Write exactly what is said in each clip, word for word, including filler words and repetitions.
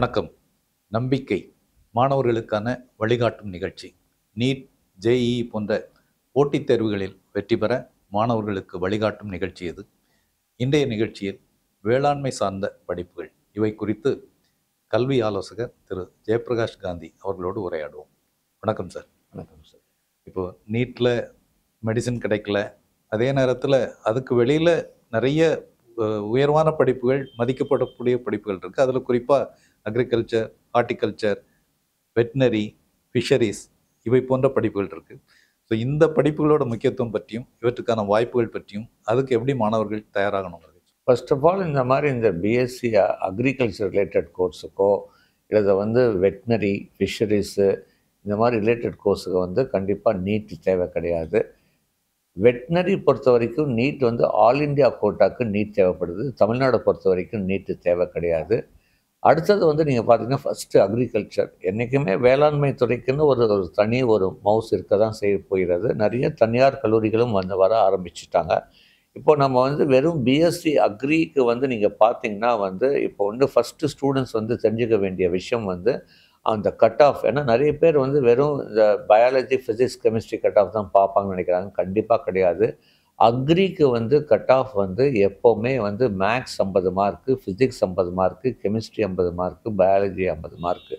வணக்கம். நம்பிக்கை மாணவர்களுக்கான வழிகாட்டும் நிகழ்ச்சி. நீட், ஜேஇஇ போன்ற போட்டித் தேர்வுகளில் வெற்றி பெற மாணவர்களுக்கு வழிகாட்டும் நிகழ்ச்சி இது. இன்றைய நிகழ்ச்சியில் வேளாண்மை சார்ந்த படிப்புகள் இவை குறித்து கல்வி ஆலோசகர் திரு ஜெயபிரகாஷ் காந்தி அவர்களோடு உரையாடுவோம். வணக்கம் சார். வணக்கம் சார். இப்போது நீட்டில் மெடிசன் கிடைக்கல, அதே நேரத்தில் அதுக்கு வெளியில் நிறைய உயர்வான படிப்புகள், மதிக்கப்படக்கூடிய படிப்புகள் இருக்குது. அதில் குறிப்பாக அக்ரிகல்ச்சர், ஹார்டிகல்ச்சர், வெட்டினரி, ஃபிஷரிஸ் இவை போன்ற படிப்புகள் இருக்குது. ஸோ இந்த படிப்புகளோட முக்கியத்துவம் பற்றியும் இவற்றுக்கான வாய்ப்புகள் பற்றியும் அதுக்கு எப்படி மாணவர்கள் தயாராகணும்? ஃபர்ஸ்ட் ஆஃப் ஆல், இந்த மாதிரி இந்த பிஎஸ்சி அக்ரிகல்ச்சர் ரிலேட்டட் கோர்ஸுக்கோ இல்லை வந்து வெட்டினரி, ஃபிஷரிஸு இந்த மாதிரி ரிலேட்டட் கோர்ஸுக்கு வந்து கண்டிப்பாக நீட் தேவை கிடையாது. வெட்டினரி பொறுத்த வரைக்கும் நீட் வந்து ஆல் இண்டியா கோட்டாவுக்கு நீட் தேவைப்படுது. தமிழ்நாடு பொறுத்த வரைக்கும் நீட்டு தேவை கிடையாது. அடுத்தது வந்து நீங்கள் பார்த்தீங்கன்னா ஃபஸ்ட்டு அக்ரிகல்ச்சர். என்றைக்குமே வேளாண்மை துறைக்குன்னு ஒரு ஒரு தனி ஒரு மவுஸ் இருக்க தான் செய்ய போகிறது. நிறைய தனியார் கல்லூரிகளும் வந்து வர ஆரம்பிச்சுட்டாங்க. இப்போ நம்ம வந்து வெறும் பிஎஸ்சி அக்ரிக்கு வந்து நீங்கள் பார்த்தீங்கன்னா வந்து இப்போ வந்து ஃபஸ்ட்டு ஸ்டூடெண்ட்ஸ் வந்து தெரிஞ்சுக்க வேண்டிய விஷயம் வந்து அந்த கட் ஆஃப். ஏன்னா நிறைய பேர் வந்து வெறும் இந்த biology, physics, chemistry cut off தான் பார்ப்பாங்கன்னு நினைக்கிறாங்க. கண்டிப்பாக கிடையாது. அக்ரிக்கு வந்து கட் ஆஃப் வந்து எப்போவுமே வந்து மேக்ஸ் ஐம்பது மார்க்கு, ஃபிசிக்ஸ் ஐம்பது மார்க்கு, கெமிஸ்ட்ரி ஐம்பது மார்க்கு, பயாலஜி ஐம்பது மார்க்கு.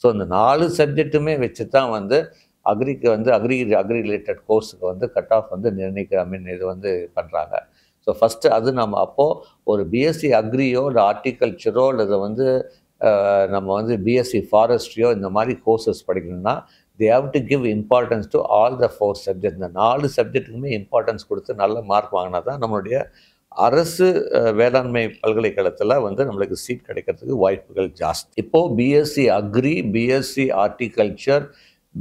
ஸோ இந்த நாலு சப்ஜெக்ட்டுமே வச்சு தான் வந்து அக்ரிக்கு வந்து அக்ரி அக்ரி ரிலேட்டட் கோர்ஸுக்கு வந்து கட் ஆஃப் வந்து நிர்ணயிக்கிற மீன் இது வந்து பண்ணுறாங்க. ஸோ ஃபஸ்ட்டு அது நம்ம அப்போது ஒரு பிஎஸ்சி அக்ரியோ இல்லை ஹார்டிகல்ச்சரோ இல்லை வந்து நம்ம வந்து பிஎஸ்சி ஃபாரஸ்ட்ரியோ இந்த மாதிரி கோர்சஸ் படிக்கணும்னா they have to give importance to all the four subject. இந்த நாலு சப்ஜெக்ட்டுக்குமே இம்பார்ட்டன்ஸ் கொடுத்து நல்ல மார்க் வாங்கினா தான் நம்மளுடைய அரசு வேளாண்மை பல்கலைக்கழகத்தில் வந்து நம்மளுக்கு சீட் கிடைக்கிறதுக்கு வாய்ப்புகள் ஜாஸ்தி. இப்போது BSc agri, BSc horticulture,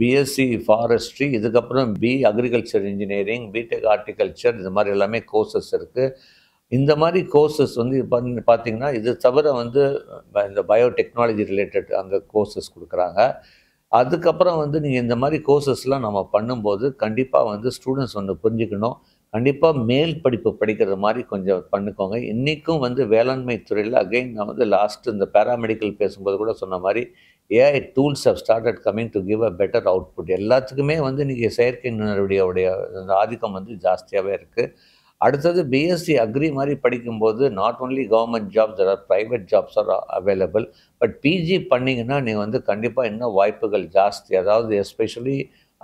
BSc forestry, இதுக்கப்புறம் B agriculture engineering, BTech horticulture இந்த மாதிரி எல்லாமே கோர்சஸ் இருக்குது. இந்த மாதிரி கோர்சஸ் வந்து பண்ணி பார்த்திங்கன்னா இது தவிர வந்து இந்த பயோடெக்னாலஜி ரிலேட்டட் அங்கே கோர்சஸ் கொடுக்குறாங்க. அதுக்கப்புறம் வந்து நீங்கள் இந்த மாதிரி கோர்சஸ்லாம் நம்ம பண்ணும்போது கண்டிப்பாக வந்து ஸ்டூடெண்ட்ஸ் ஒன்று புரிஞ்சுக்கணும். கண்டிப்பாக மேல் படிப்பு படிக்கிற மாதிரி கொஞ்சம் பண்ணிக்கோங்க. இன்றைக்கும் வந்து வேளாண்மை துறையில் அகெயின் நான் வந்து லாஸ்ட்டு இந்த பேராமெடிக்கல் பேசும்போது கூட சொன்ன மாதிரி AI tools have started coming to give a better output. எல்லாத்துக்குமே வந்து இன்றைக்கி செயற்கை நுண்ணறிவுடைய உடைய ஆதிக்கம் வந்து ஜாஸ்தியாகவே இருக்குது. அடுத்தது பிஎஸ்சி அக்ரி மாதிரி படிக்கும்போது not only government jobs, there are private jobs are available. But PG பண்ணிங்கன்னா நீங்கள் வந்து கண்டிப்பாக இன்னும் வாய்ப்புகள் ஜாஸ்தி. அதாவது எஸ்பெஷலி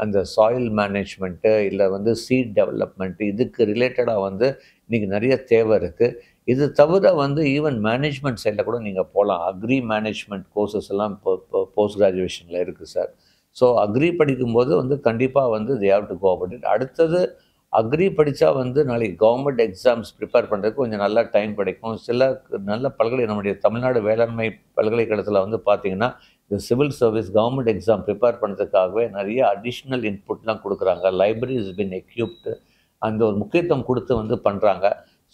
அந்த சாயில் மேனேஜ்மெண்ட்டு இல்லை வந்து சீட் டெவலப்மெண்ட்டு இதுக்கு ரிலேட்டடாக வந்து இன்றைக்கி நிறைய தேவை இருக்குது. இது தவிர வந்து ஈவன் மேனேஜ்மெண்ட் சைடில் கூட நீங்கள் போகலாம். அக்ரி மேனேஜ்மெண்ட் கோர்சஸ் எல்லாம் இப்போ போஸ்ட் கிராஜுவேஷனில் இருக்குது சார். ஸோ அக்ரி படிக்கும்போது வந்து கண்டிப்பாக வந்து they have to go about it. அடுத்தது அக்ரி படித்தா வந்து நாளைக்கு கவர்மெண்ட் எக்ஸாம்ஸ் ப்ரிப்பேர் பண்ணுறதுக்கு கொஞ்சம் நல்லா டைம் கிடைக்கும். சில நல்ல பல்கலை நம்முடைய தமிழ்நாடு வேளாண்மை பல்கலைக்கழகத்தில் வந்து பார்த்திங்கன்னா இந்த civil service government exam prepare பண்ணுறதுக்காகவே நிறைய அடிஷ்னல் இன்புட்லாம் கொடுக்குறாங்க. லைப்ரரி இஸ் பின் எக்யூப்டு, அந்த ஒரு முக்கியத்துவம் கொடுத்து வந்து பண்ணுறாங்க.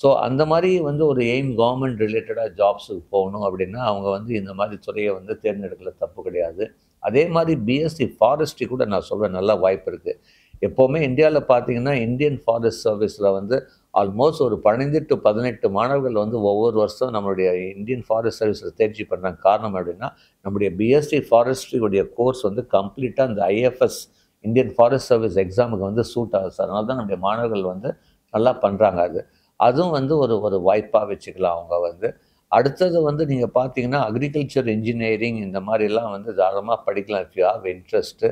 ஸோ அந்த மாதிரி வந்து ஒரு எய்ம் கவர்மெண்ட் ரிலேட்டடாக ஜாப்ஸுக்கு போகணும் அப்படின்னா அவங்க வந்து இந்த மாதிரி துறையை வந்து தேர்ந்தெடுக்கல தப்பு கிடையாது. அதே மாதிரி பிஎஸ்சி ஃபாரஸ்ட்ரி கூட நான் சொல்வேன் நல்லா வாய்ப்பு இருக்குது. எப்போவுமே இந்தியாவில் பார்த்திங்கன்னா இந்தியன் ஃபாரஸ்ட் சர்வீஸில் வந்து ஆல்மோஸ்ட் ஒரு பதினைந்து டு பதினெட்டு மாணவர்கள் வந்து ஒவ்வொரு வருஷம் நம்மளுடைய இந்தியன் ஃபாரஸ்ட் சர்வீஸில் தேர்ச்சி பண்ணுறாங்க. காரணம் அப்படின்னா நம்முடைய பிஎஸ்சி ஃபாரஸ்ட்ரியுடைய கோர்ஸ் வந்து கம்ப்ளீட்டாக அந்த ஐஎஃப்எஸ் இந்தியன் ஃபாரஸ்ட் சர்வீஸ் எக்ஸாமுக்கு வந்து சூட் ஆகுது சார். அதனால தான் நம்முடைய மாணவர்கள் வந்து நல்லா பண்ணுறாங்க. அது அதுவும் வந்து ஒரு ஒரு வாய்ப்பாக வச்சுக்கலாம் அவங்க வந்து. அடுத்தது வந்து நீங்கள் பார்த்திங்கன்னா அக்ரிகல்ச்சர் இன்ஜினியரிங் இந்த மாதிரிலாம் வந்து தாராளமாக படிக்கலாம் இஃப் யூ ஹாவ் இன்ட்ரெஸ்ட்டு.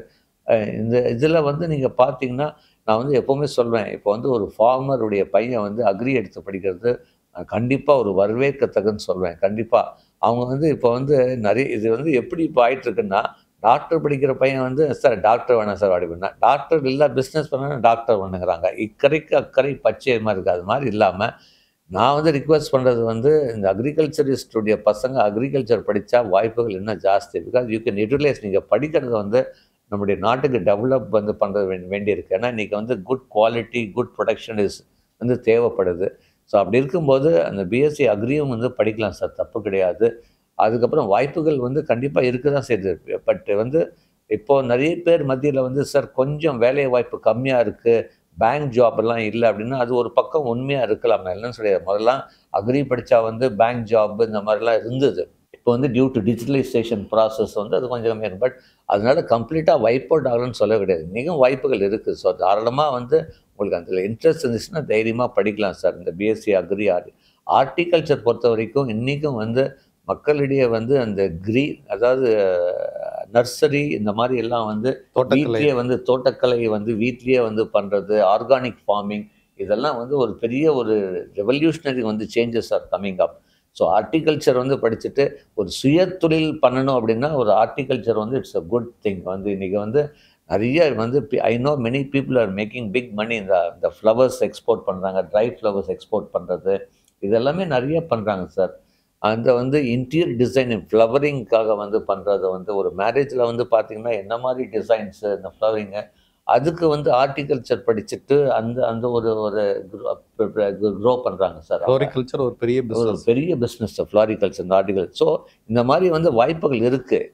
இந்த இதில் வந்து நீங்கள் பார்த்தீங்கன்னா நான் வந்து எப்போவுமே சொல்வேன், இப்போ வந்து ஒரு ஃபார்மருடைய பையன் வந்து அக்ரி எடுத்து படிக்கிறது கண்டிப்பாக ஒரு வரவேற்கத்தக்குன்னு சொல்வேன். கண்டிப்பாக அவங்க வந்து இப்போ வந்து நிறைய இது வந்து எப்படி இப்போ ஆகிட்டுருக்குன்னா டாக்டர் படிக்கிற பையன் வந்து சார் டாக்டர் வேணாம் சார் அப்படின்னா டாக்டர் இல்லை, பிஸ்னஸ் பண்ணால் டாக்டர் பண்ணுங்கிறாங்க. இக்கரைக்கு அக்கறை பச்சை மாதிரி இருக்குது. அது மாதிரி இல்லாமல் நான் வந்து ரிக்வெஸ்ட் பண்ணுறது வந்து இந்த அக்ரிகல்ச்சரிஸ்டுடைய பசங்க அக்ரிகல்ச்சர் படித்தா வாய்ப்புகள் இன்னும் ஜாஸ்தி இருக்குது. You can utilise. நீங்கள் படிக்கிறது வந்து நம்முடைய நாட்டுக்கு டெவலப் வந்து பண்ணுறது வேண்டியிருக்கு. ஏன்னா இன்றைக்கி வந்து good quality, good production is வந்து தேவைப்படுது. ஸோ அப்படி இருக்கும்போது அந்த பிஎஸ்சி அக்ரியும் வந்து படிக்கலாம் சார், தப்பு கிடையாது. அதுக்கப்புறம் வாய்ப்புகள் வந்து கண்டிப்பாக இருக்க தான் செய்யுது. பட் வந்து இப்போது நிறைய பேர் மத்தியில் வந்து சார் கொஞ்சம் வேலை வாய்ப்பு கம்மியாக இருக்குது, பேங்க் ஜாப்லாம் இல்லை அப்படின்னா அது ஒரு பக்கம் உண்மையாக இருக்கலாம். நான் இல்லைன்னு சொல்லிடுறேன். முதல்லாம் அக்ரி படித்தா வந்து பேங்க் ஜாப் இந்த மாதிரிலாம் இருந்தது. இப்போ வந்து டியூ டு டிஜிட்டலைசேஷன் ப்ராசஸ் வந்து அது கொஞ்சம் கம்மியாக இருக்கும். பட் அதனால் கம்ப்ளீட்டாக வைப் அவுட் ஆகலன்னு சொல்ல கிடையாது, மிகவும் வாய்ப்புகள் இருக்குது. ஸோ தாராளமாக வந்து உங்களுக்கு அதில் இன்ட்ரெஸ்ட் இருந்துச்சுன்னா தைரியமாக படிக்கலாம் சார். இந்த பிஎஸ்சி அக்ரி ஆர் ஆர்டிகல்ச்சர் பொறுத்த வரைக்கும் இன்றைக்கும் வந்து மக்களிடையே வந்து அந்த கிரி அதாவது நர்சரி இந்த மாதிரி எல்லாம் வந்து வீட்லேயே வந்து தோட்டக்கலை வந்து வீட்லேயே வந்து பண்ணுறது, ஆர்கானிக் ஃபார்மிங், இதெல்லாம் வந்து ஒரு பெரிய ஒரு ரெவல்யூஷனரி வந்து changes are coming up. So horticulture வந்து படிச்சுட்டு ஒரு சுய தொழில் பண்ணணும் அப்படின்னா ஒரு ஆர்டிகல்ச்சர் வந்து இட்ஸ் அ குட் திங். வந்து இன்றைக்கி வந்து நிறைய வந்து I know many people are making big money. இந்த இந்த ஃப்ளவர்ஸ் எக்ஸ்போர்ட் பண்ணுறாங்க, ட்ரை ஃப்ளவர்ஸ் எக்ஸ்போர்ட் பண்ணுறது, இதெல்லாமே நிறைய பண்ணுறாங்க சார். அந்த வந்து இன்டீரியர் டிசைன் ஃப்ளவரிங்காக வந்து பண்ணுறது வந்து ஒரு மேரேஜில் வந்து பார்த்திங்கன்னா என்ன மாதிரி டிசைன்ஸு இந்த ஃப்ளவரிங்கு, அதுக்கு வந்து ஆர்டிகல்ச்சர் படிச்சுட்டு அந்த அந்த ஒரு ஒரு க்ரோ பண்ணுறாங்க சார். ஃப்ளாரிகல்ச்சர் ஒரு பெரிய ஒரு பெரிய பிஸ்னஸ் சார் ஃப்ளாரிகல்ச்சர் இந்த ஆர்டிகல்ச்சர். ஸோ இந்த மாதிரி வந்து வாய்ப்புகள் இருக்குது.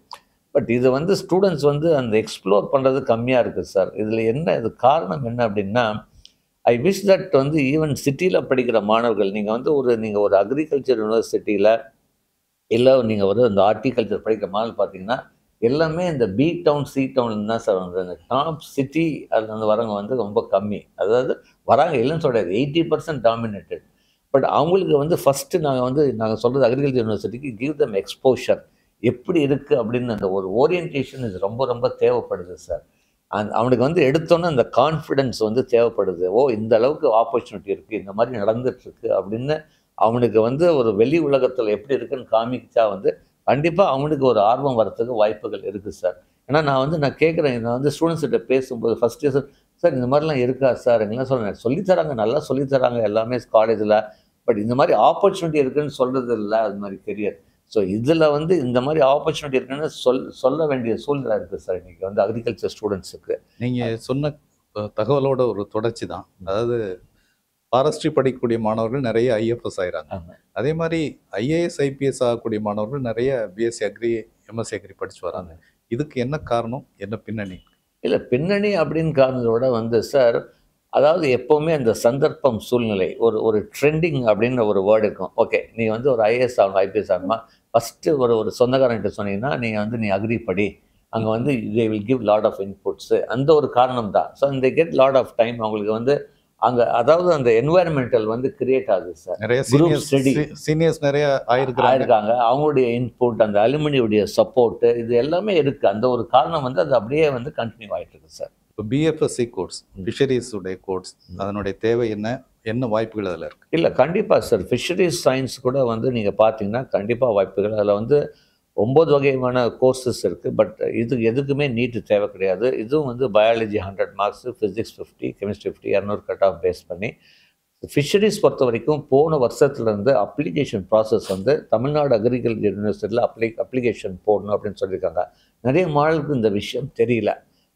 பட் இது வந்து ஸ்டூடெண்ட்ஸ் வந்து அந்த எக்ஸ்ப்ளோர் பண்ணுறது கம்மியாக இருக்குது சார். இதில் என்ன இது காரணம் என்ன அப்படின்னா, ஐ விஷ் தட் வந்து ஈவன் சிட்டியில் படிக்கிற மாணவர்கள் நீங்கள் வந்து ஒரு நீங்கள் ஒரு அக்ரிகல்ச்சர் யூனிவர்சிட்டியில் இல்லை நீங்கள் வந்து அந்த ஆர்டிகல்ச்சர் படிக்கிற மாணவர்கள் பார்த்தீங்கன்னா எல்லாமே இந்த பி டவுன் சி டவுன் தான் சார் வந்து இந்த டாப் சிட்டி அதில் வந்து வரவங்க வந்து ரொம்ப கம்மி. அதாவது வராங்க இல்லைன்னு சொல்கிறாரு, எயிட்டி பர்சன்ட் டாமினேட்டட். பட் அவங்களுக்கு வந்து ஃபஸ்ட்டு நாங்கள் வந்து நாங்கள் சொல்கிறது அக்ரிகல்ச்சர் யூனிவர்சிட்டிக்கு கிவ் தம் எக்ஸ்போஷர் எப்படி இருக்குது அப்படின்னு அந்த ஒரு ஓரியன்டேஷன் இது ரொம்ப ரொம்ப தேவைப்படுது சார். அந் அவனுக்கு வந்து எடுத்தோன்னே அந்த கான்ஃபிடென்ஸ் வந்து தேவைப்படுது. ஓ, இந்த அளவுக்கு ஆப்பர்ச்சுனிட்டி இருக்குது, இந்த மாதிரி நடந்துகிட்ருக்கு அப்படின்னு அவனுக்கு வந்து ஒரு வெளி உலகத்தில் எப்படி இருக்குன்னு காமிச்சா வந்து கண்டிப்பாக அவனுக்கு ஒரு ஆர்வம் வரத்துக்கு வாய்ப்புகள் இருக்குது சார். ஏன்னா நான் வந்து நான் கேட்குறேன், நான் வந்து ஸ்டூடெண்ட்ஸ்கிட்ட பேசும்போது ஃபஸ்ட் இயர் சார் சார் இந்த மாதிரிலாம் இருக்கா சார் எங்கெல்லாம் சொல்கிறேன், சொல்லித்தராங்க, நல்லா சொல்லித்தராங்க எல்லாமே காலேஜில். பட் இந்த மாதிரி ஆப்பர்ச்சுனிட்டி இருக்குதுன்னு சொல்கிறது இல்லை அது மாதிரி கெரியர். ஸோ இதில் வந்து இந்த மாதிரி ஆப்பர்ச்சுனிட்டி இருக்குன்னு சொல் சொல்ல வேண்டிய சூழ்நிலை இருக்குது சார் இன்றைக்கி வந்து அக்ரிகல்ச்சர் ஸ்டூடெண்ட்ஸுக்கு. நீங்கள் சொன்ன தகவலோட ஒரு தொடர்ச்சி தான், அதாவது ஃபாரஸ்ட்ரி படிக்கக்கூடிய மாணவர்கள் நிறைய ஐஎஃப்எஸ் ஆகிறாங்க, அதே மாதிரி ஐஏஎஸ் ஐபிஎஸ் ஆகக்கூடிய மாணவர்கள் நிறைய பிஎஸ்சி அக்ரி எம்எஸ்சி அக்ரி படித்து வராங்க. இதுக்கு என்ன காரணம், என்ன பின்னணி? இல்லை பின்னணி அப்படின்னு காரணத்தோட வந்து சார், அதாவது எப்போவுமே அந்த சந்தர்ப்பம் சூழ்நிலை ஒரு ஒரு ட்ரெண்டிங் அப்படின்ற ஒரு வேர்டு இருக்கும். ஓகே, நீ வந்து ஒரு ஐஏஎஸ் ஆகணும் ஐபிஎஸ் ஆகணுமா, ஃபஸ்ட்டு ஒரு ஒரு சொந்தக்காரன்கிட்ட சொன்னீங்கன்னா நீங்கள் வந்து நீ அக்ரி படி, அங்கே வந்து they will give lot of inputs, அந்த ஒரு காரணம் தான். ஸோ இந்த கெட் லாட் ஆஃப் டைம் அவங்களுக்கு வந்து அங்கே அதாவது அந்த என்வாயர்மெண்டல் வந்து கிரியேட் ஆகுது சார். நிறைய சீனியர்ஸ் நிறைய ஆயிருக்காங்க, அவங்களுடைய இன்புட், அந்த அலுமினியுடைய சப்போர்ட்டு, இது எல்லாமே இருக்குது. அந்த ஒரு காரணம் வந்து அது அப்படியே வந்து கண்டினியூ ஆகிட்டு இருக்கு சார். இப்போ பிஎஃப்எஸ்சி கோர்ஸ், ஃபிஷரிஸுடைய கோர்ஸ், அதனுடைய தேவை என்ன, என்ன வாய்ப்புகள் அதில் இருக்குது? இல்லை கண்டிப்பாக சார் ஃபிஷரிஸ் சயின்ஸ் கூட வந்து நீங்கள் பார்த்தீங்கன்னா கண்டிப்பாக வாய்ப்புகள் அதில் வந்து ஒம்பது வகையான கோர்சஸ் இருக்குது. பட் இது எதுக்குமே நீட்டு தேவை கிடையாது. இதுவும் வந்து biology hundred marks, physics fifty, chemistry fifty, இரநூறு கட் ஆஃப் பேஸ் பண்ணி. ஃபிஷரிஸ் பொறுத்த வரைக்கும் போன வருஷத்துலேருந்து அப்ளிகேஷன் ப்ராசஸ் வந்து தமிழ்நாடு அக்ரிகல்ச்சர் யூனிவர்சிட்டியில் அப்ளி அப்ளிகேஷன் போடணும் அப்படின்னு சொல்லியிருக்காங்க. நிறைய மாணவர்களுக்கு இந்த விஷயம் தெரியல.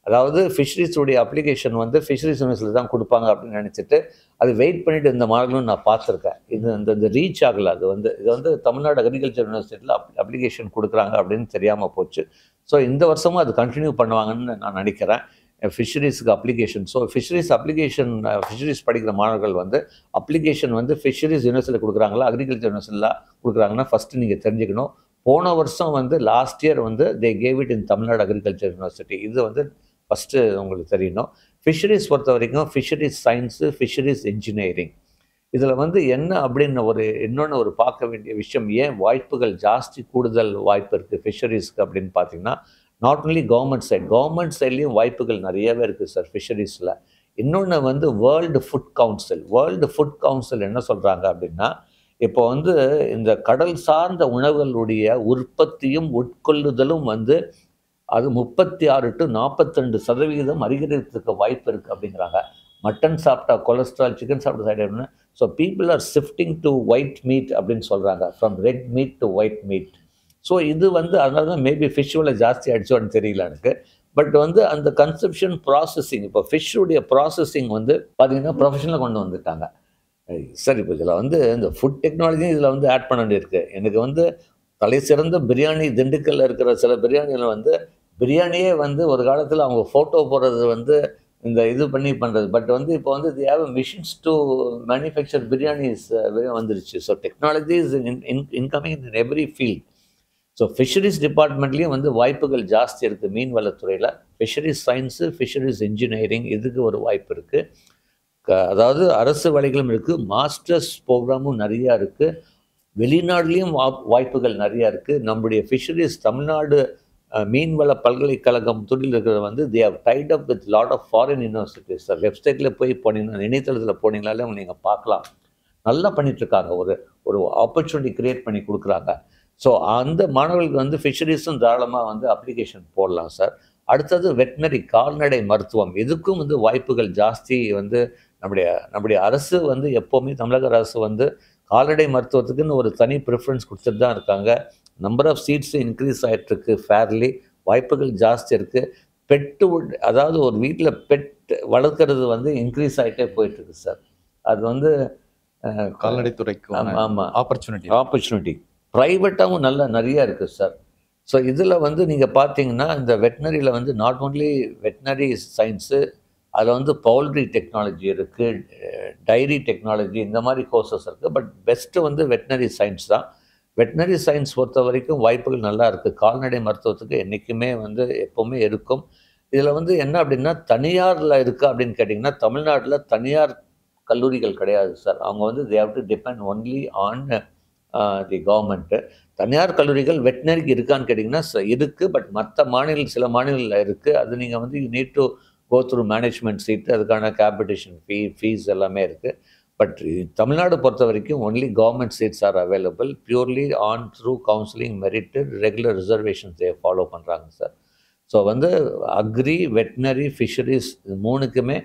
அதாவது ஃபிஷரிஸுடைய அப்ளிகேஷன் வந்து ஃபிஷரிஸ் யூனிவர்சிட்டியில் தான் கொடுப்பாங்க அப்படின்னு நினச்சிட்டு அது வெயிட் பண்ணிட்டு இந்த மாடலும் நான் பார்த்துருக்கேன். இது இந்த இந்த ரீச் ஆகலை. அது வந்து இது வந்து தமிழ்நாடு அக்ரிகல்ச்சர் யூனிவர்சிட்டியில் அப் அப்ளிகேஷன் கொடுக்குறாங்க அப்படின்னு தெரியாமல் போச்சு. ஸோ இந்த வருஷமும் அது கண்டினியூ பண்ணுவாங்கன்னு நான் நினைக்கிறேன் ஃபிஷரிஸுக்கு application. So fisheries application fisheries படிக்கிற மாணவர்கள் வந்து அப்ளிகேஷன் வந்து ஃபிஷரிஸ் யூனிவர்சிட்டியில் கொடுக்குறாங்களா அக்ரிகல்ச்சர் யூனிவர்சிட்டியில் கொடுக்குறாங்கன்னா ஃபஸ்ட்டு நீங்கள் தெரிஞ்சுக்கணும். போன வருஷம் வந்து லாஸ்ட் இயர் வந்து they gave it in Tamil Nadu agriculture university. இது வந்து ஃபஸ்ட்டு உங்களுக்கு தெரியணும். ஃபிஷரிஸ் பொறுத்த வரைக்கும் ஃபிஷரிஸ் சயின்ஸு, ஃபிஷரிஸ் இன்ஜினியரிங், இதில் வந்து என்ன அப்படின்னு ஒரு இன்னொன்று ஒரு பார்க்க வேண்டிய விஷயம், ஏன் வாய்ப்புகள் ஜாஸ்தி கூடுதல் வாய்ப்பு இருக்குது ஃபிஷரிஸ்க்கு அப்படின்னு பார்த்தீங்கன்னா, not only government side, government சைட்லேயும் வாய்ப்புகள் நிறையவே இருக்குது சார் ஃபிஷரிஸில். இன்னொன்று வந்து world food council, world food council என்ன சொல்கிறாங்க அப்படின்னா, இப்போ வந்து இந்த கடல் சார்ந்த உணவுகளுடைய உற்பத்தியும் உட்கொள்ளுதலும் வந்து அது முப்பத்தி ஆறு டு நாற்பத்திரெண்டு சதவிகிதம் அதிகரிக்கிறதுக்கு வாய்ப்பு இருக்குது அப்படிங்கிறாங்க. மட்டன் சாப்பிட்டா கொலஸ்ட்ரால், சிக்கன் சாப்பிட்ட சைடு அப்படின்னா, so people are shifting to white meat அப்படின்னு சொல்கிறாங்க, from red meat to white meat. So இது வந்து அதனால தான் மேபி ஃபிஷ் விலை ஜாஸ்தி ஆகிடுச்சோன்னு தெரியல எனக்கு. பட் வந்து அந்த கன்சப்ஷன் ப்ராசஸிங், இப்போ ஃபிஷ்ஷுடைய ப்ராசஸிங் வந்து பார்த்திங்கன்னா ப்ரொஃபஷனலாக கொண்டு வந்துட்டாங்க சார். இப்போ இதில் வந்து இந்த ஃபுட் டெக்னாலஜியும் இதில் வந்து ஆட் பண்ண வேண்டியிருக்கு. எனக்கு வந்து தலை சிறந்த பிரியாணி திண்டுக்கல்ல இருக்கிற சில பிரியாணியில் வந்து பிரியாணியே வந்து ஒரு காலத்தில் அவங்க ஃபோட்டோ போடுறது வந்து இந்த இது பண்ணி பண்ணுறது. பட் வந்து இப்போ வந்து they have machines to manufacture biryanis வந்துருச்சு. So technology is in in incoming in every field. So fisheries டிபார்ட்மெண்ட்லேயும் வந்து வாய்ப்புகள் ஜாஸ்தி இருக்குது. மீன்வளத்துறையில் ஃபிஷரிஸ் சயின்ஸு, ஃபிஷரிஸ் இன்ஜினியரிங், இதுக்கு ஒரு வாய்ப்பு இருக்குது. க அதாவது அரசு வேலைகளும் இருக்குது, மாஸ்டர்ஸ் ப்ரோக்ராமும் நிறையா இருக்குது, வெளிநாடுலேயும் வா வாய்ப்புகள் நிறையா இருக்குது. நம்முடைய ஃபிஷரிஸ் தமிழ்நாடு மீன்வள பல்கலைக்கழகம் தொழில் இருக்கிறது வந்து they have tied up with lot of foreign universities. Sir வெப்சைட்டில் போய் போனீங்கன்னா, இணையதளத்தில் போனீங்களாலே நீங்கள் பார்க்கலாம், நல்லா பண்ணிகிட்ருக்காங்க. ஒரு ஒரு ஆப்பர்ச்சுனிட்டி க்ரியேட் பண்ணி கொடுக்குறாங்க. ஸோ அந்த மாணவர்களுக்கு வந்து ஃபிஷரிஸும் தாராளமாக வந்து அப்ளிகேஷன் போடலாம் சார். அடுத்தது வெட்னரி, கால்நடை மருத்துவம், இதுக்கும் வந்து வாய்ப்புகள் ஜாஸ்தி. வந்து நம்முடைய நம்முடைய அரசு வந்து எப்போவுமே தமிழக அரசு வந்து கால்நடை மருத்துவத்துக்குன்னு ஒரு தனி ப்ரிஃபரன்ஸ் கொடுத்துட்டு தான் இருக்காங்க. நம்பர் ஆஃப் சீட்ஸு இன்க்ரீஸ் ஆகிட்ருக்கு ஃபேர்லி, வாய்ப்புகள் ஜாஸ்தி இருக்குது. பெட்டு, அதாவது ஒரு வீட்டில் பெட் வளர்க்குறது வந்து இன்க்ரீஸ் ஆகிட்டே போயிட்டுருக்கு சார். அது வந்து கால்நடைத்துறைக்கு ஆமாம் ஆப்பர்ச்சுனிட்டி ஆப்பர்ச்சுனிட்டி ப்ரைவேட்டாகவும் நல்லா நிறையா இருக்குது சார். ஸோ இதில் வந்து நீங்கள் பார்த்தீங்கன்னா இந்த வெட்னரியில் வந்து நாட் ஓன்லி வெட்னரி சயின்ஸு, அதில் வந்து பவுல்ட்ரி டெக்னாலஜி இருக்குது, டைரி டெக்னாலஜி, இந்த மாதிரி கோர்சஸ் இருக்குது. பட் பெஸ்ட்டு வந்து வெட்னரி சயின்ஸ் தான். வெட்னரி சயின்ஸ் பொறுத்த வரைக்கும் வாய்ப்புகள் நல்லா இருக்குது. கால்நடை மருத்துவத்துக்கு என்றைக்குமே வந்து எப்போவுமே இருக்கும். இதில் வந்து என்ன அப்படின்னா, தனியாரில் இருக்குது அப்படின்னு கேட்டிங்கன்னா, தமிழ்நாட்டில் தனியார் கல்லூரிகள் கிடையாது சார். அவங்க வந்து they have to depend only on the government. தனியார் கல்லூரிகள் வெட்னரிக்கு இருக்கான்னு கேட்டிங்கன்னா இருக்குது, பட் மற்ற மாநில சில மாநிலங்களில் இருக்குது. அது நீங்கள் வந்து you need to go through management seat, அதுக்கான காம்படிஷன் ஃபீ ஃபீஸ் எல்லாமே இருக்குது. பட் தமிழ்நாடு பொறுத்த வரைக்கும் only government seats are available purely on through counselling, merit, regular reservations follow பண்ணுறாங்க சார். ஸோ வந்து அக்ரி, வெட்னரி, ஃபிஷரிஸ் மூணுக்குமே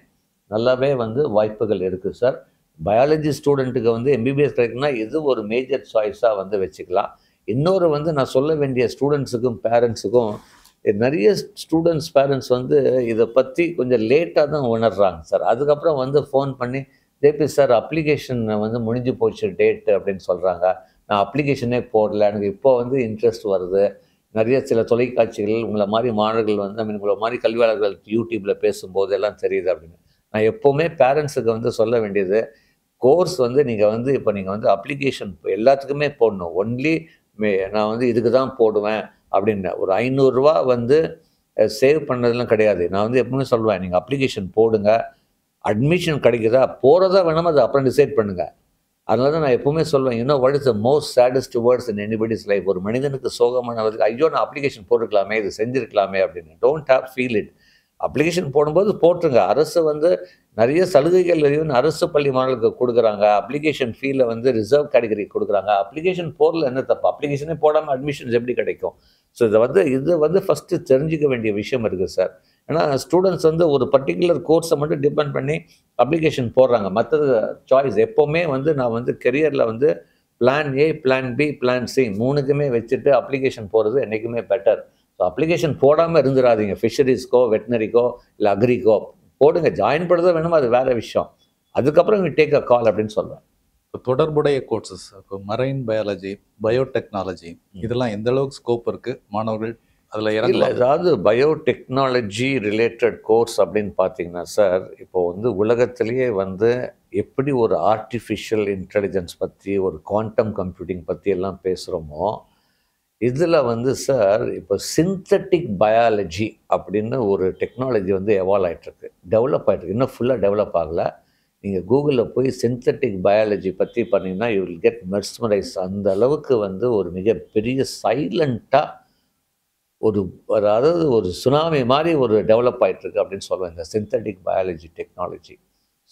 நல்லாவே வந்து வாய்ப்புகள் இருக்குது சார். பயாலஜி ஸ்டூடெண்ட்டுக்கு வந்து எம்பிபிஎஸ் கிடைக்குன்னா இது ஒரு மேஜர் சாய்ஸாக வந்து வச்சுக்கலாம். இன்னொரு வந்து நான் சொல்ல வேண்டிய ஸ்டூடெண்ட்ஸுக்கும் பேரண்ட்ஸுக்கும், நிறைய ஸ்டூடெண்ட்ஸ் பேரண்ட்ஸ் வந்து இதை பற்றி கொஞ்சம் லேட்டாக தான் உணர்றாங்க சார். அதுக்கப்புறம் வந்து ஃபோன் பண்ணி, ஜேபி சார் அப்ளிகேஷன் வந்து முடிஞ்சு போச்சு டேட்டு அப்படின்னு சொல்கிறாங்க, நான் அப்ளிகேஷனே போடல, எனக்கு இப்போ வந்து இன்ட்ரெஸ்ட் வருது. நிறைய சில தொலைக்காட்சிகள் உங்களை மாதிரி மாணவர்கள் வந்து நம்ம உங்களை மாதிரி கல்வியாளர்கள் யூடியூப்பில் பேசும்போது எல்லாம் தெரியுது அப்படின்னு. நான் எப்போவுமே பேரண்ட்ஸுக்கு வந்து சொல்ல வேண்டியது, கோர்ஸ் வந்து நீங்கள் வந்து இப்போ நீங்கள் வந்து அப்ளிகேஷன் எல்லாத்துக்குமே போடணும். ஒன்லி நான் வந்து இதுக்கு தான் போடுவேன் அப்படின்னு ஒரு ஐநூறுரூவா வந்து சேவ் பண்ணதெல்லாம் கிடையாது. நான் வந்து எப்பவுமே சொல்லுவேன், நீங்கள் அப்ளிகேஷன் போடுங்க, அட்மிஷன் கிடைக்குதா போகிறதா வேணாமல் அது அப்புறம் டிசைட் பண்ணுங்கள். அதனால தான் நான் எப்பவுமே சொல்லுவேன், you know what is the most saddest words in anybody's life. ஒரு மனிதனுக்கு சோகமானவருக்கு, ஐயோ நான் அப்ளிகேஷன் போட்டுருக்கலாமே, இது செஞ்சுருக்கலாமே அப்படின்னு. Don't have feel it. Application போடும்போது போட்டுருங்க. அரசு வந்து நிறைய சலுகைகள் அரசு பள்ளி மாணவர்களுக்கு கொடுக்குறாங்க. அப்ளிகேஷன் ஃபீல வந்து ரிசர்வ் கேட்டகரி கொடுக்குறாங்க. அப்ளிகேஷன் போடல என்ன தப்பு? அப்ளிகேஷனே போடாமல் அட்மிஷன்ஸ் எப்படி கிடைக்கும்? ஸோ இதை வந்து இது வந்து ஃபஸ்ட்டு தெரிஞ்சிக்க வேண்டிய விஷயம் இருக்குது சார். ஏன்னா ஸ்டூடெண்ட்ஸ் வந்து ஒரு பர்டிகுலர் கோர்ஸை மட்டும் டிபெண்ட் பண்ணி அப்ளிகேஷன் போடுறாங்க. மற்றது சாய்ஸ் எப்போவுமே வந்து நான் வந்து கெரியரில் வந்து plan A, plan B, plan C மூணுக்குமே வச்சுட்டு அப்ளிகேஷன் போடுறது என்றைக்குமே பெட்டர். ஸோ அப்ளிகேஷன் போடாமல் இருந்துடாதீங்க. ஃபிஷரிஸ்க்கோ, வெட்னரிக்கோ, இல்லை அக்ரிக்கோ போடுங்க. ஜாயின் பண்ணுறதா வேணுமோ அது வேறு விஷயம். அதுக்கப்புறம் இங்கே டேக் அ கால் அப்படின்னு சொல்லுவேன். இப்போ தொடர்புடைய கோர்சஸ், இப்போ மரைன் பயாலஜி, பயோடெக்னாலஜி, இதெல்லாம் எந்த அளவுக்கு ஸ்கோப் இருக்குது? மாணவர்கள் அதில் இறங்கல. அதாவது பயோடெக்னாலஜி ரிலேட்டட் கோர்ஸ் அப்படின்னு பார்த்தீங்கன்னா சார், இப்போது வந்து உலகத்திலேயே வந்து எப்படி ஒரு ஆர்டிஃபிஷியல் இன்டெலிஜென்ஸ் பற்றி, ஒரு குவாண்டம் கம்ப்யூட்டிங் பற்றி எல்லாம் பேசுகிறோமோ, இதில் வந்து சார் இப்போ சிந்தட்டிக் பயாலஜி அப்படின்னு ஒரு டெக்னாலஜி வந்து எவால்வ் ஆகிட்ருக்கு, டெவலப் ஆகிட்ருக்கு. இன்னும் ஃபுல்லாக டெவலப் ஆகலை. நீங்கள் கூகுளில் போய் சிந்தட்டிக் பயாலஜி பற்றி பண்ணிங்கன்னா யூ வில் கெட் மெர்ஸ்மரைஸ். அந்த அளவுக்கு வந்து ஒரு மிகப்பெரிய சைலண்ட்டாக ஒரு, அதாவது ஒரு சுனாமி மாதிரி ஒரு டெவலப் ஆகிட்ருக்கு அப்படின்னு சொல்லுவேன், இந்த சிந்தட்டிக் பயாலஜி டெக்னாலஜி.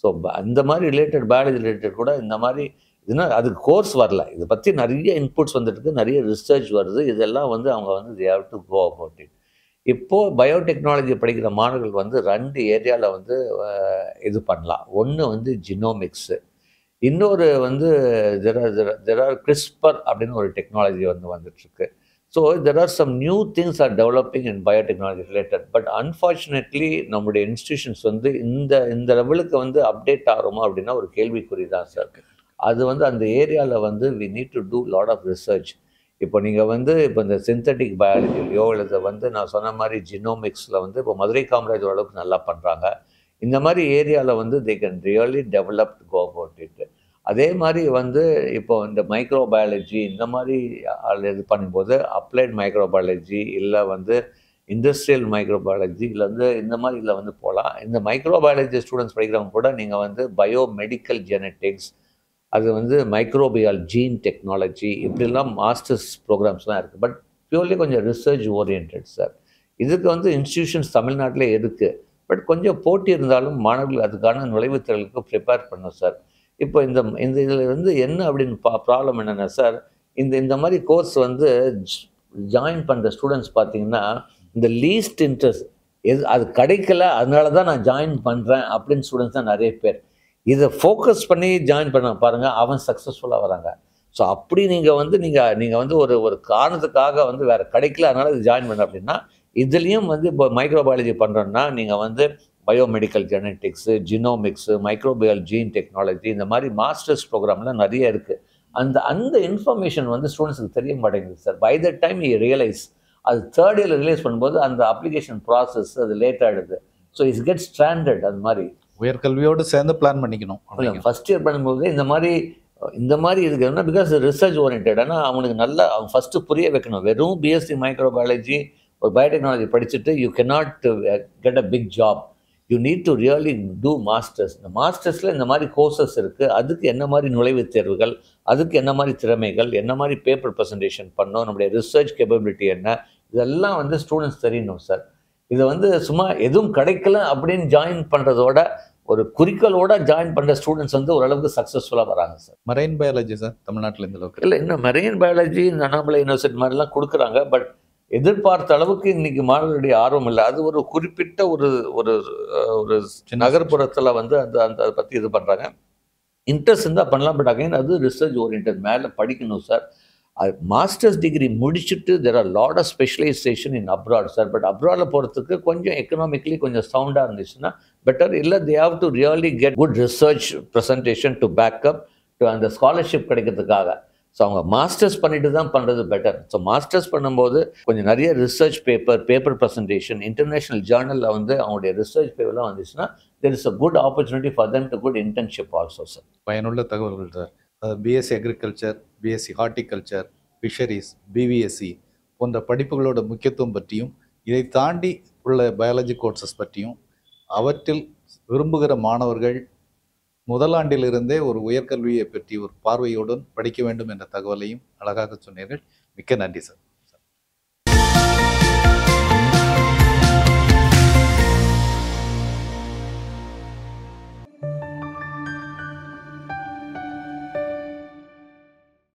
ஸோ அந்த மாதிரி ரிலேட்டட் பயாலஜி ரிலேட்டட் கூட இந்த மாதிரி இதுனா அதுக்கு கோர்ஸ் வரல. இதை பற்றி நிறைய இன்புட்ஸ் வந்துட்டுருக்கு, நிறைய ரிசர்ச் வருது. இதெல்லாம் வந்து அவங்க வந்து they have to go about it. இப்போது பயோடெக்னாலஜி படிக்கிற மாணவர்கள் வந்து ரெண்டு ஏரியாவில் வந்து இது பண்ணலாம். ஒன்று வந்து ஜினோமிக்ஸு, இன்னொரு வந்து there are there are CRISPR அப்படின்னு ஒரு டெக்னாலஜி வந்து வந்துட்டுருக்கு. So there are some new things are developing in biotechnology related. But unfortunately நம்முடைய இன்ஸ்டிடியூஷன்ஸ் வந்து இந்த இந்த லெவலுக்கு வந்து அப்டேட் ஆகிறோமா அப்படின்னா ஒரு கேள்விக்குறி தான் சார். அது வந்து அந்த ஏரியாவில் வந்து we need to do lot of research. இப்போ நீங்கள் வந்து இப்போ இந்த சிந்தட்டிக் பயாலஜிலையோ இல்லை வந்து நான் சொன்ன மாதிரி ஜினோமிக்ஸில் வந்து இப்போ மதுரை காமராஜ் அளவுக்கு நல்லா பண்ணுறாங்க. இந்த மாதிரி ஏரியாவில் வந்து they can really developed go about it. அதே மாதிரி வந்து இப்போ இந்த மைக்ரோபயாலஜி இந்த மாதிரி ஆள் இது பண்ணும்போது அப்ளைட் மைக்ரோபயாலஜி இல்லை வந்து இண்டஸ்ட்ரியல் மைக்ரோபயாலஜி இல்லை வந்து இந்த மாதிரி இதில் வந்து போகலாம். இந்த மைக்ரோபயாலஜி ஸ்டூடெண்ட்ஸ் படிக்கிறவங்க கூட நீங்கள் வந்து பயோ மெடிக்கல் ஜெனட்டிக்ஸ், அது வந்து மைக்ரோபியால் ஜீன் டெக்னாலஜி, இப்படிலாம் மாஸ்டர்ஸ் ப்ரோக்ராம்ஸ்லாம் இருக்குது. பட் பியூர்லி கொஞ்சம் ரிசர்ச் ஓரியன்ட் சார். இதுக்கு வந்து இன்ஸ்டிடியூஷன்ஸ் தமிழ்நாட்டிலே இருக்குது. பட் கொஞ்சம் போட்டி இருந்தாலும் மாணவர்கள் அதுக்கான நுழைவுத் தேர்வுக்கு ப்ரிப்பேர் பண்ணும் சார். இப்போ இந்த இந்த இதில் வந்து என்ன அப்படின்னு பா ப்ராப்ளம் என்னென்னா சார், இந்த இந்த மாதிரி கோர்ஸ் வந்து ஜாயின் பண்ணுற ஸ்டூடெண்ட்ஸ் பார்த்திங்கன்னா இந்த லீஸ்ட் இன்ட்ரெஸ்ட் எது அது கிடைக்கல அதனால தான் நான் ஜாயின் பண்ணுறேன் அப்படின்னு ஸ்டூடெண்ட்ஸ் தான் நிறைய பேர். இதை ஃபோக்கஸ் பண்ணி ஜாயின் பண்ண பாருங்கள், அவன் சக்ஸஸ்ஃபுல்லாக வராங்க. ஸோ அப்படி நீங்கள் வந்து நீங்கள் நீங்கள் வந்து ஒரு ஒரு காரணத்துக்காக வந்து வேறு கிடைக்கல அதனால் இது ஜாயின் பண்ண அப்படின்னா இதுலேயும் வந்து இப்போ மைக்ரோபயாலஜி பண்ணுறோன்னா நீங்கள் வந்து biomedical genetics, genomics, microbial gene technology இந்த மாதிரி மாஸ்டர்ஸ் ப்ரோக்ராம்லாம் நிறைய இருக்குது. அந்த அந்த இன்ஃபர்மேஷன் வந்து ஸ்டூடெண்ட்ஸுக்கு தெரிய மாட்டேங்குது sir. By the time E realise, அது தேர்ட் இயரில் ரிலீஸ் பண்ணும்போது அந்த அப்ளிகேஷன் ப்ராசஸ் அது லேட் ஆகிடுது. So it's get standard. அது மாதிரி உயர்கல்வியோடு சேர்ந்து பிளான் பண்ணிக்கணும். ஃபஸ்ட் இயர் பண்ணும்போது இந்த மாதிரி இந்த மாதிரி இதுக்கு என்ன பிகாஸ் ரிசர்ச் ஓரியன்ட். ஆனால் அவனுக்கு நல்லா அவங்க ஃபஸ்ட்டு புரிய வைக்கணும். வெறும் பிஎஸ்சி மைக்ரோபயாலஜி ஒரு பயோடெக்னாலஜி படிச்சுட்டு you cannot get a big job. You need to really do masters. இந்த மாஸ்டர்ஸில் இந்த மாதிரி கோர்சஸ் இருக்குது. அதுக்கு என்ன மாதிரி நுழைவுத் தேர்வுகள், அதுக்கு என்ன மாதிரி திறமைகள், என்ன மாதிரி பேப்பர் ப்ரெசன்டேஷன் பண்ணணும், நம்முடைய ரிசர்ச் கேப்பபிலிட்டி என்ன, இதெல்லாம் வந்து ஸ்டூடெண்ட்ஸ் தெரியணும் சார். இது வந்து சும்மா எதுவும் கிடைக்கல அப்படின்னு ஜாயின் பண்ணுறதோட ஒரு குறிக்கோளோட ஜாயின் பண்ணுற ஸ்டூடெண்ட்ஸ் வந்து ஓரளவுக்கு சக்ஸஸ்ஃபுல்லாக வராங்க சார். மரைன் பயாலஜி சார் தமிழ்நாட்டில் இந்த அளவுக்கு இல்லை. இன்னும் மரைன் பயாலஜி அண்ணாமலை யூனிவர்சிட்டி மாதிரிலாம் கொடுக்குறாங்க. பட் எதிர்பார்த்த அளவுக்கு இன்றைக்கி மாணவர்களுடைய ஆர்வம் இல்லை. அது ஒரு குறிப்பிட்ட ஒரு ஒரு ஒரு நகர்ப்புறத்தில் வந்து அந்த அந்த அதை பற்றி இது பண்ணுறாங்க. இன்ட்ரெஸ்ட் இருந்தால் பண்ணலாம். பட் அகைன் அது ரிசர்ச் ஓரியன்ட் மேலே படிக்கணும் சார். அது மாஸ்டர்ஸ் டிகிரி முடிச்சுட்டு there are lot of specialisation in abroad sir. But அப்ராடில் போகிறதுக்கு கொஞ்சம் எக்கனாமிக்கலி கொஞ்சம் சவுண்டாக இருந்துச்சுன்னா பெட்டர். இல்லை they have to really get good research presentation to backup to அந்த ஸ்காலர்ஷிப் கிடைக்கிறதுக்காக. ஸோ அவங்க மாஸ்டர்ஸ் பண்ணிட்டு தான் பண்ணுறது பெட்டர். ஸோ மாஸ்டர்ஸ் பண்ணும்போது கொஞ்சம் நிறைய research paper paper presentation international ஜேர்னலில் வந்து அவங்களுடைய ரிசர்ச் பேப்பர்லாம் வந்துச்சுன்னா there is a good opportunity for them to good internship also sir. பயனுள்ள தகவல்கள் sir. BSc agriculture, BSc horticulture, fisheries, BVSc போன்ற படிப்புகளோட முக்கியத்துவம் பற்றியும் இதை தாண்டி உள்ள பயாலஜி கோர்சஸ் பற்றியும் அவற்றில் விரும்புகிற மாணவர்கள் முதலாண்டிலிருந்தே ஒரு உயர்கல்வியை பற்றி ஒரு பார்வையுடன் படிக்க வேண்டும் என்ற தகவலையும் அழகாக சொன்னீர்கள். மிக்க நன்றி சார்.